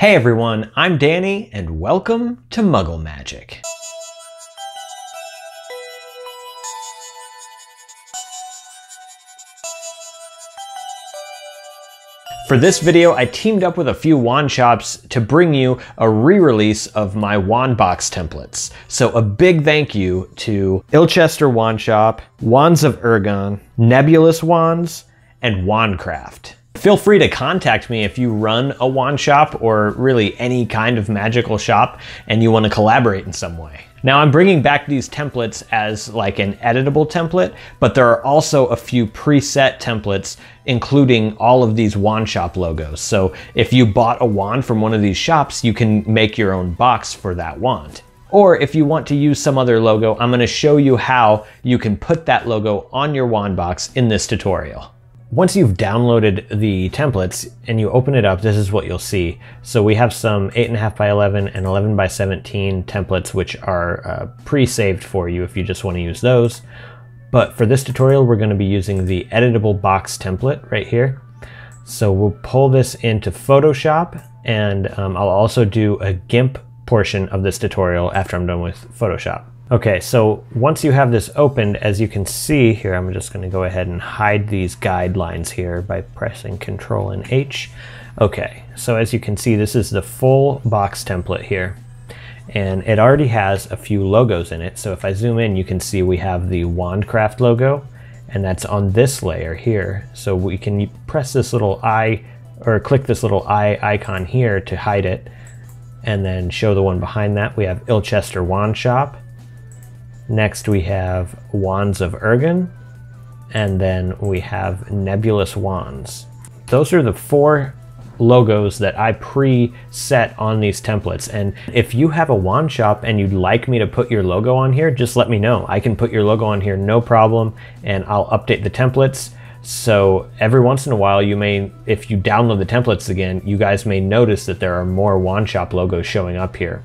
Hey everyone, I'm Danny and welcome to Muggle Magic. For this video, I teamed up with a few wand shops to bring you a re-release of my wand box templates. So a big thank you to Ilchester Wand Shop, Wands of Ergon, Nebulous Wands, and Wandcraft. Feel free to contact me if you run a wand shop or really any kind of magical shop and you want to collaborate in some way. Now I'm bringing back these templates as like an editable template, but there are also a few preset templates including all of these wand shop logos. So if you bought a wand from one of these shops, you can make your own box for that wand. Or if you want to use some other logo, I'm going to show you how you can put that logo on your wand box in this tutorial. Once you've downloaded the templates and you open it up, this is what you'll see. So we have some 8.5 by 11 and 11 by 17 templates, which are pre-saved for you if you just want to use those. But for this tutorial, we're going to be using the editable box template right here. So we'll pull this into Photoshop, and I'll also do a GIMP portion of this tutorial after I'm done with Photoshop. Okay, so once you have this opened, as you can see here, I'm just going to go ahead and hide these guidelines here by pressing Ctrl and H. Okay, so as you can see, this is the full box template here, and it already has a few logos in it. So if I zoom in, you can see we have the Wandcraft logo, and that's on this layer here. So we can press this little eye, or click this little eye icon here to hide it, and then show the one behind that. We have Ilchester Wand Shop. Next we have Wands of Ergon, and then we have Nebulous Wands. Those are the four logos that I pre-set on these templates, and if you have a wand shop and you'd like me to put your logo on here, just let me know. I can put your logo on here, no problem, and I'll update the templates. So every once in a while, you may, if you download the templates again, you guys may notice that there are more wand shop logos showing up here.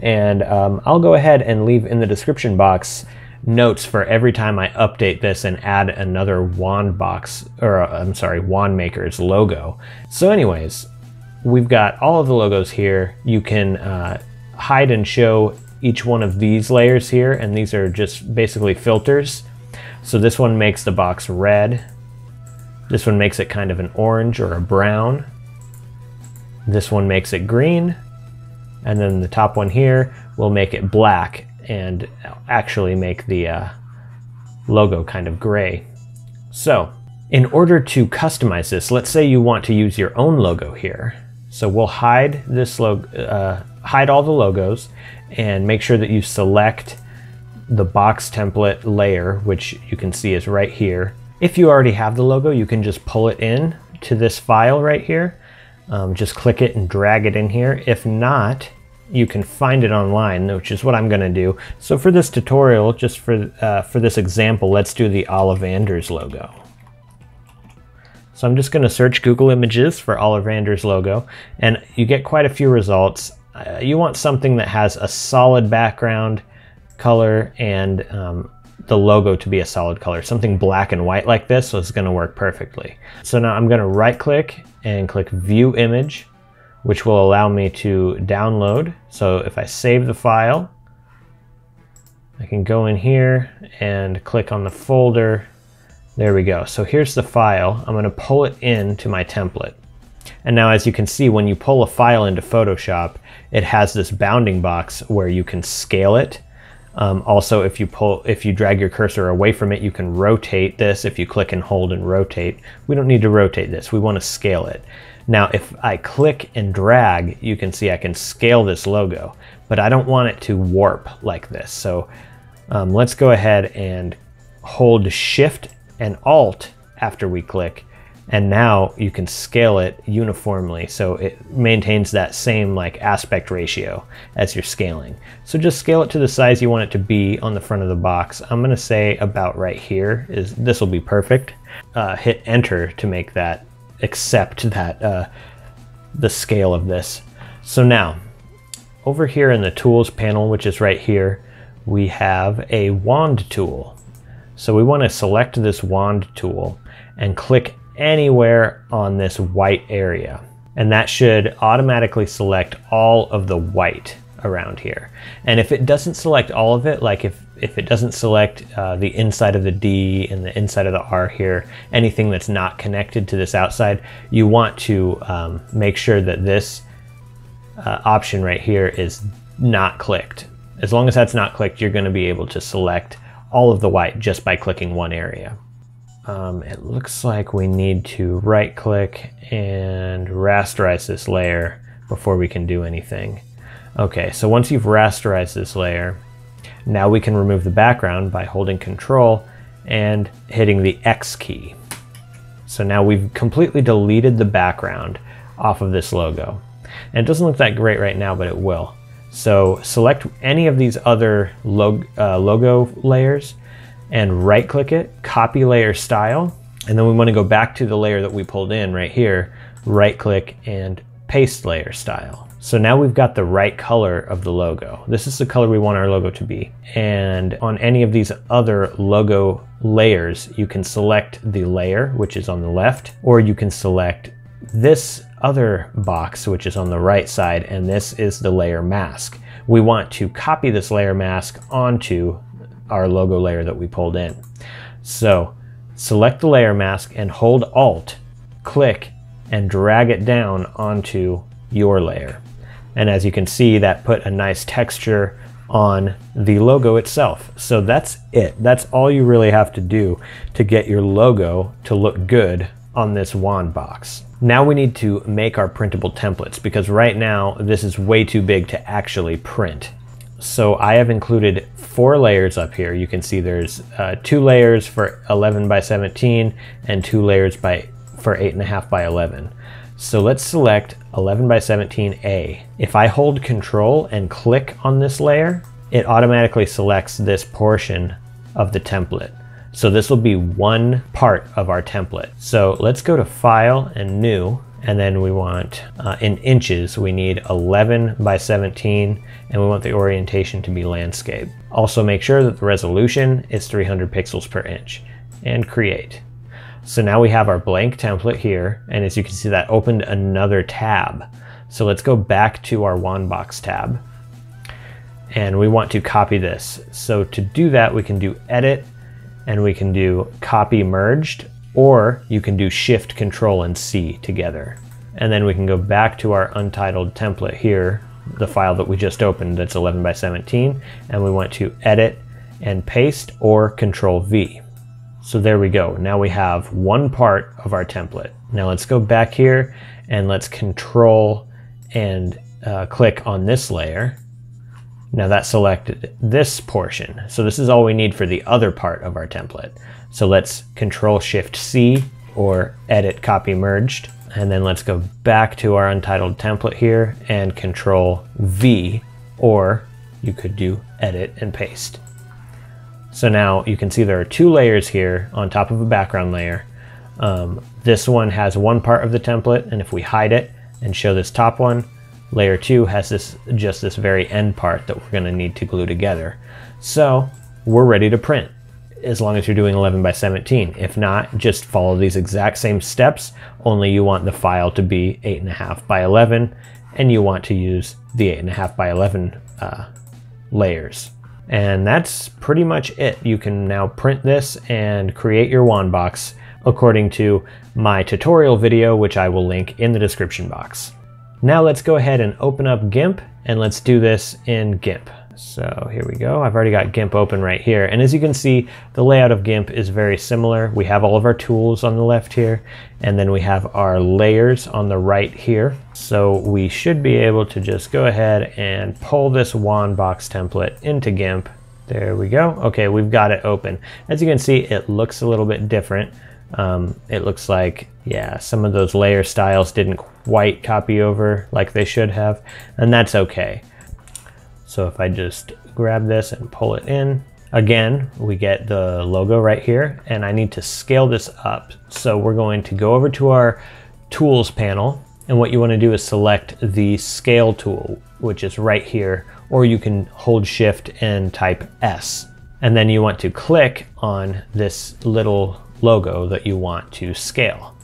And I'll go ahead and leave in the description box notes for every time I update this and add another wand box, or I'm sorry, wand maker's logo. So anyways, we've got all of the logos here. You can hide and show each one of these layers here, and these are just basically filters. So this one makes the box red. This one makes it kind of an orange or a brown. This one makes it green. And then the top one here will make it black and actually make the logo kind of gray. So in order to customize this, let's say you want to use your own logo here. So we'll hide this hide all the logos and make sure that you select the box template layer, which you can see is right here. If you already have the logo, you can just pull it in to this file right here. Just click it and drag it in here. If not, you can find it online, which is what I'm going to do. So for this tutorial, just for this example, let's do the Ollivander's logo. So I'm just going to search Google Images for Ollivander's logo, and you get quite a few results. You want something that has a solid background color and the logo to be a solid color, something black and white like this, so it's going to work perfectly. So now I'm going to right click and click View Image, which will allow me to download. So if I save the file, I can go in here and click on the folder. There we go. So here's the file. I'm going to pull it into my template. And now as you can see, when you pull a file into Photoshop, it has this bounding box where you can scale it. Also, if you drag your cursor away from it, you can rotate this. If you click and hold and rotate, we don't need to rotate this. We want to scale it. Now, if I click and drag, you can see I can scale this logo, but I don't want it to warp like this. So let's go ahead and hold Shift and Alt after we click, and now you can scale it uniformly so it maintains that same like aspect ratio as you're scaling. So just scale it to the size you want it to be on the front of the box. I'm going to say about right here is this will be perfect. Hit enter to make that accept that the scale of this. So now over here in the tools panel, which is right here, we have a wand tool. So we want to select this wand tool and click anywhere on this white area. and that should automatically select all of the white around here. And if it doesn't select all of it, like if it doesn't select the inside of the D and the inside of the R here, anything that's not connected to this outside, you want to make sure that this option right here is not clicked. As long as that's not clicked, you're going to be able to select all of the white just by clicking one area. It looks like we need to right click and rasterize this layer before we can do anything. Okay, so once you've rasterized this layer, now we can remove the background by holding Control and hitting the X key. So now we've completely deleted the background off of this logo. And it doesn't look that great right now, but it will. So select any of these other logo layers and right click it, copy layer style, and then we want to go back to the layer that we pulled in right here, right click and paste layer style. So now we've got the right color of the logo. This is the color we want our logo to be. And on any of these other logo layers, you can select the layer, which is on the left, or you can select this other box, which is on the right side, and this is the layer mask. We want to copy this layer mask onto our logo layer that we pulled in. So select the layer mask and hold Alt, click, and drag it down onto your layer. And as you can see, that put a nice texture on the logo itself. So that's it. That's all you really have to do to get your logo to look good on this wand box. Now we need to make our printable templates, because right now this is way too big to actually print. So I have included 4 layers up here. You can see there's 2 layers for 11 by 17 and 2 layers for 8.5 by 11. So let's select 11 by 17A. If I hold Control and click on this layer, it automatically selects this portion of the template. So this will be one part of our template. So let's go to File and New, and then we want, in inches, we need 11 by 17, and we want the orientation to be landscape. Also make sure that the resolution is 300 pixels per inch, and create. So now we have our blank template here, and as you can see, that opened another tab. So let's go back to our wand box tab, and we want to copy this. So to do that, we can do Edit, and we can do Copy Merged, or you can do Shift, Control, and C together. And then we can go back to our untitled template here, the file that we just opened that's 11 by 17, and we want to Edit and Paste, or Control V. So there we go. Now we have one part of our template. Now let's go back here and let's Control and click on this layer. Now that selected this portion. So this is all we need for the other part of our template. So let's Control Shift C, or Edit Copy Merged. And then let's go back to our untitled template here and Control V, or you could do Edit and Paste. So now you can see there are 2 layers here on top of a background layer. This one has one part of the template, and if we hide it and show this top one, layer 2 has just this very end part that we're going to need to glue together. So we're ready to print, as long as you're doing 11 by 17. If not, just follow these exact same steps, only you want the file to be 8.5 by 11, and you want to use the 8.5 by 11 layers. And that's pretty much it. You can now print this and create your wand box according to my tutorial video, which I will link in the description box. Now let's go ahead and open up GIMP, and let's do this in GIMP. So here we go. I've already got GIMP open right here. And as you can see, the layout of GIMP is very similar. We have all of our tools on the left here, and then we have our layers on the right here. So we should be able to just go ahead and pull this wand box template into GIMP. There we go. Okay, we've got it open. As you can see, it looks a little bit different. It looks like, yeah, some of those layer styles didn't quite copy over like they should have, and that's okay. So if I just grab this and pull it in, again, we get the logo right here, and I need to scale this up. So we're going to go over to our tools panel, and what you want to do is select the scale tool, which is right here, or you can hold Shift and type S. And then you want to click on this little logo that you want to scale.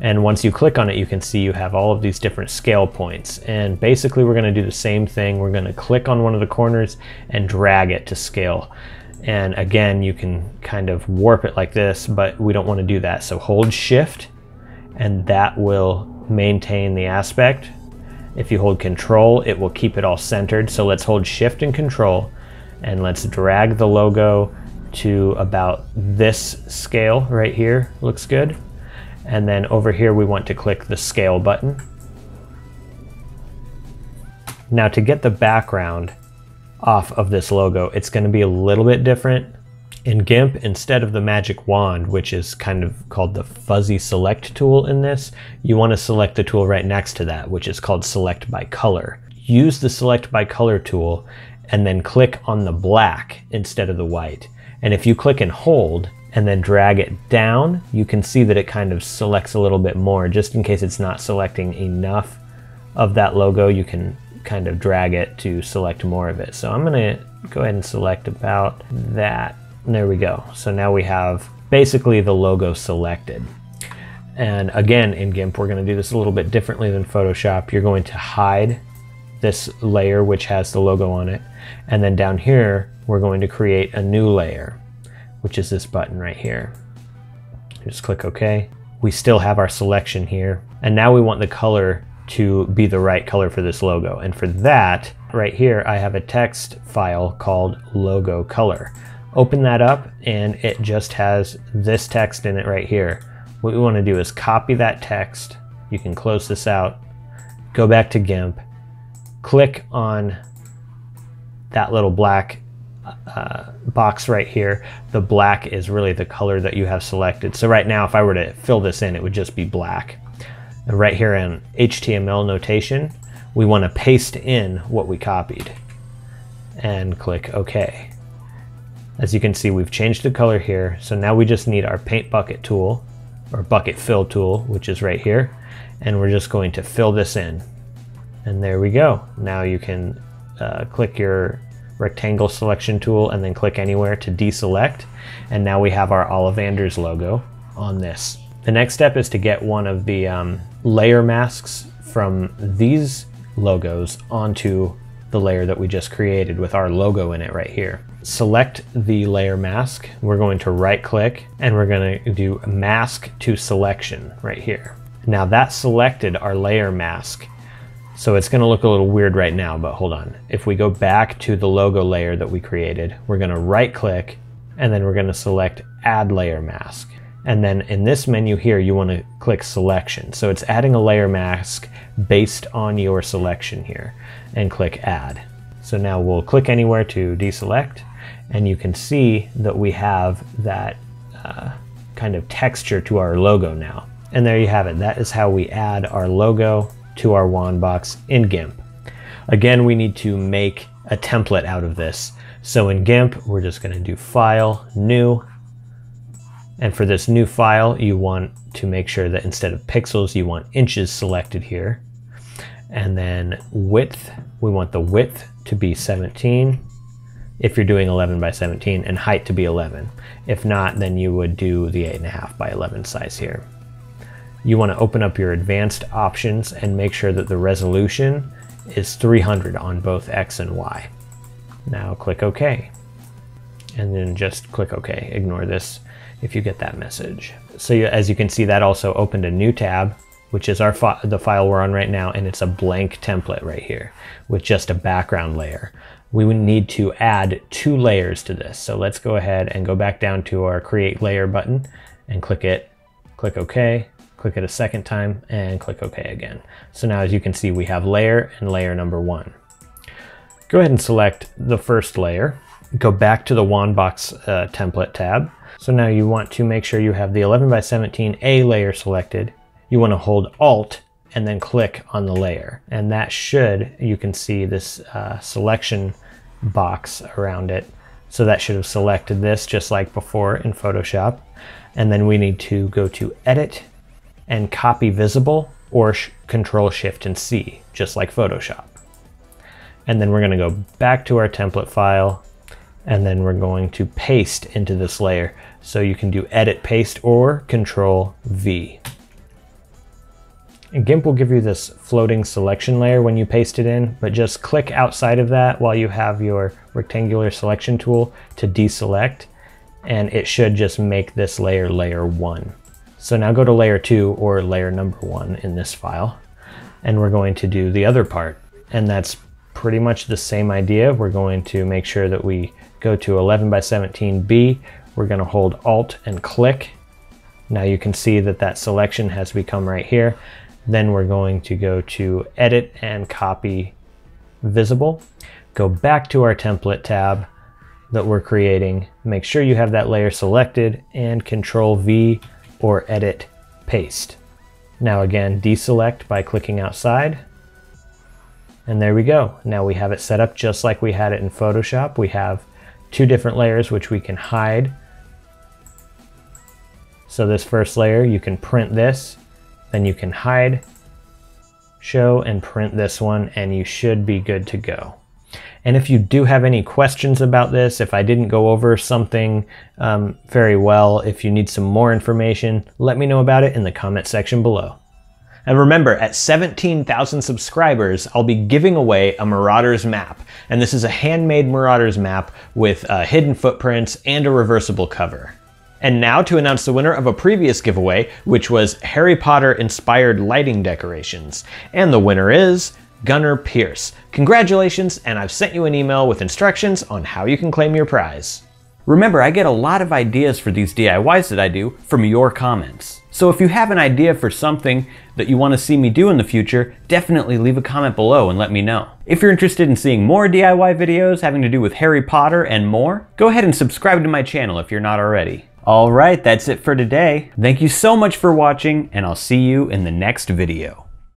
And once you click on it, you can see you have all of these different scale points. And basically we're gonna do the same thing. We're gonna click on one of the corners and drag it to scale. And again, you can kind of warp it like this, but we don't wanna do that. So hold Shift, and that will maintain the aspect. If you hold Control, it will keep it all centered. So let's hold Shift and Control, and let's drag the logo to about this scale right here. Looks good. And then over here, we want to click the scale button. Now to get the background off of this logo, it's going to be a little bit different. In GIMP, instead of the magic wand, which is kind of called the fuzzy select tool in this, you want to select the tool right next to that, which is called select by color. Use the select by color tool and then click on the black instead of the white. And if you click and hold, and then drag it down, you can see that it kind of selects a little bit more. Just in case it's not selecting enough of that logo, you can kind of drag it to select more of it. So I'm gonna go ahead and select about that. And there we go. So now we have basically the logo selected. And again, in GIMP, we're gonna do this a little bit differently than Photoshop. You're going to hide this layer which has the logo on it. And then down here, we're going to create a new layer, which is this button right here. Just click OK. We still have our selection here. And now we want the color to be the right color for this logo. And for that, right here, I have a text file called logo color. Open that up, and it just has this text in it right here. What we want to do is copy that text. You can close this out, go back to GIMP, click on that little black box right here. The black is really the color that you have selected. So right now, if I were to fill this in, it would just be black. And right here in HTML notation, we want to paste in what we copied and click OK. As you can see, we've changed the color here. So now we just need our paint bucket tool or bucket fill tool, which is right here. And we're just going to fill this in. And there we go. Now you can click your rectangle selection tool and then click anywhere to deselect. And now we have our Ollivander's logo on this. The next step is to get one of the layer masks from these logos onto the layer that we just created with our logo in it right here. Select the layer mask. We're going to right click and we're going to do mask to selection right here. Now that selected our layer mask. So it's going to look a little weird right now, but hold on. If we go back to the logo layer that we created, we're going to right click and then we're going to select add layer mask. And then in this menu here, you want to click selection. So it's adding a layer mask based on your selection here and click add. So now we'll click anywhere to deselect and you can see that we have that kind of texture to our logo now. And there you have it. That is how we add our logo to our wand box in GIMP. Again, we need to make a template out of this. So in GIMP, we're just going to do File, New. And for this new file, you want to make sure that instead of pixels, you want inches selected here. And then width, we want the width to be 17 if you're doing 11 by 17 and height to be 11. If not, then you would do the 8.5 by 11 size here. You want to open up your advanced options and make sure that the resolution is 300 on both X and Y. Now click OK. And then just click OK. Ignore this if you get that message. So as you can see, that also opened a new tab, which is the file we're on right now, and it's a blank template right here with just a background layer. We would need to add two layers to this. So let's go ahead and go back down to our Create Layer button and click it, click OK. Click it a second time and click OK again. So now as you can see, we have layer and layer number one. Go ahead and select the first layer. Go back to the wand box template tab. So now you want to make sure you have the 11 by 17 A layer selected. You want to hold Alt and then click on the layer. And that should, you can see this selection box around it. So that should have selected this just like before in Photoshop. And then we need to go to Edit and copy visible or Control Shift and C, just like Photoshop. And then we're gonna go back to our template file and then we're going to paste into this layer. So you can do Edit Paste or Control V. And GIMP will give you this floating selection layer when you paste it in, but just click outside of that while you have your rectangular selection tool to deselect, and it should just make this layer layer 1. So now go to layer 2 or layer number 1 in this file, and we're going to do the other part. And that's pretty much the same idea. We're going to make sure that we go to 11 by 17B. We're going to hold Alt and click. Now you can see that that selection has become right here. Then we're going to go to Edit and Copy Visible. Go back to our template tab that we're creating. Make sure you have that layer selected and Control V or Edit Paste. Now again, deselect by clicking outside. And there we go. Now we have it set up just like we had it in Photoshop. We have two different layers which we can hide. So this first layer, you can print this, then you can hide, show, and print this one, and you should be good to go. And if you do have any questions about this, if I didn't go over something very well, if you need some more information, let me know about it in the comment section below. And remember, at 17,000 subscribers, I'll be giving away a Marauder's map. And this is a handmade Marauder's map with hidden footprints and a reversible cover. And now to announce the winner of a previous giveaway, which was Harry Potter-inspired lighting decorations. And the winner is Gunner Pierce. Congratulations, and I've sent you an email with instructions on how you can claim your prize. Remember, I get a lot of ideas for these DIYs that I do from your comments. So if you have an idea for something that you want to see me do in the future, definitely leave a comment below and let me know. If you're interested in seeing more DIY videos having to do with Harry Potter and more, go ahead and subscribe to my channel if you're not already. All right, that's it for today. Thank you so much for watching, and I'll see you in the next video.